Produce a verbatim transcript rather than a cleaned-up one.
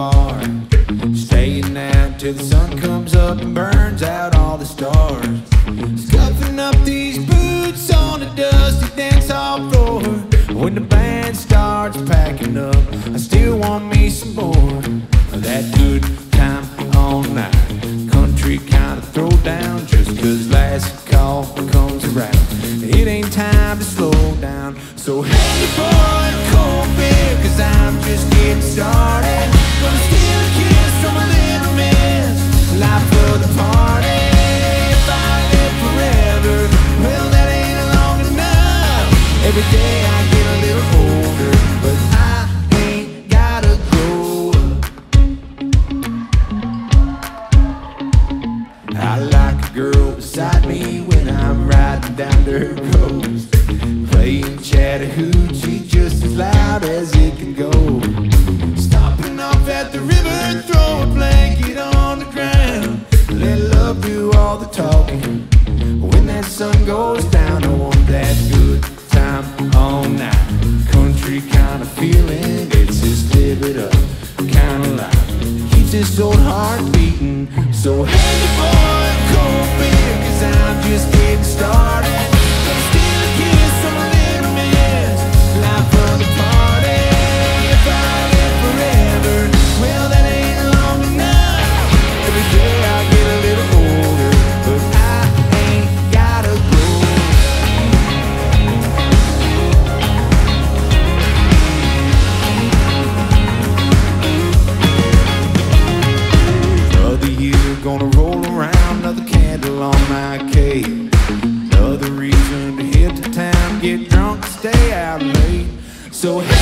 bar, staying out till the sun comes up and burns out all the stars, scuffing up these boots on the dusty dance hall floor. When the band starts packing up, I still want me some more of that good time all night. Country kind of throw down, just cause last call comes around. It ain't time to slow down, so hey boy, cold beer, cause I'm just getting started. Gonna steal a kiss from a little miss, life for the party. If I live forever, well that ain't long enough. Every day I get a little older, but I ain't gotta grow up. I like a girl beside me when I'm riding down her coast, playing Chatahoochie just as loud as it can go. Stopping off at the river, throw a blanket on the ground, let love do all the talking. When that sun goes down, I want that good time all night. Country kind of feeling, it's just live it up kind of life. Keeps this old heart beating, so hey boy, cold beer, cause I'm just getting started. Gonna roll around, another candle on my cake, another reason to hit the town, get drunk, stay out late. So hey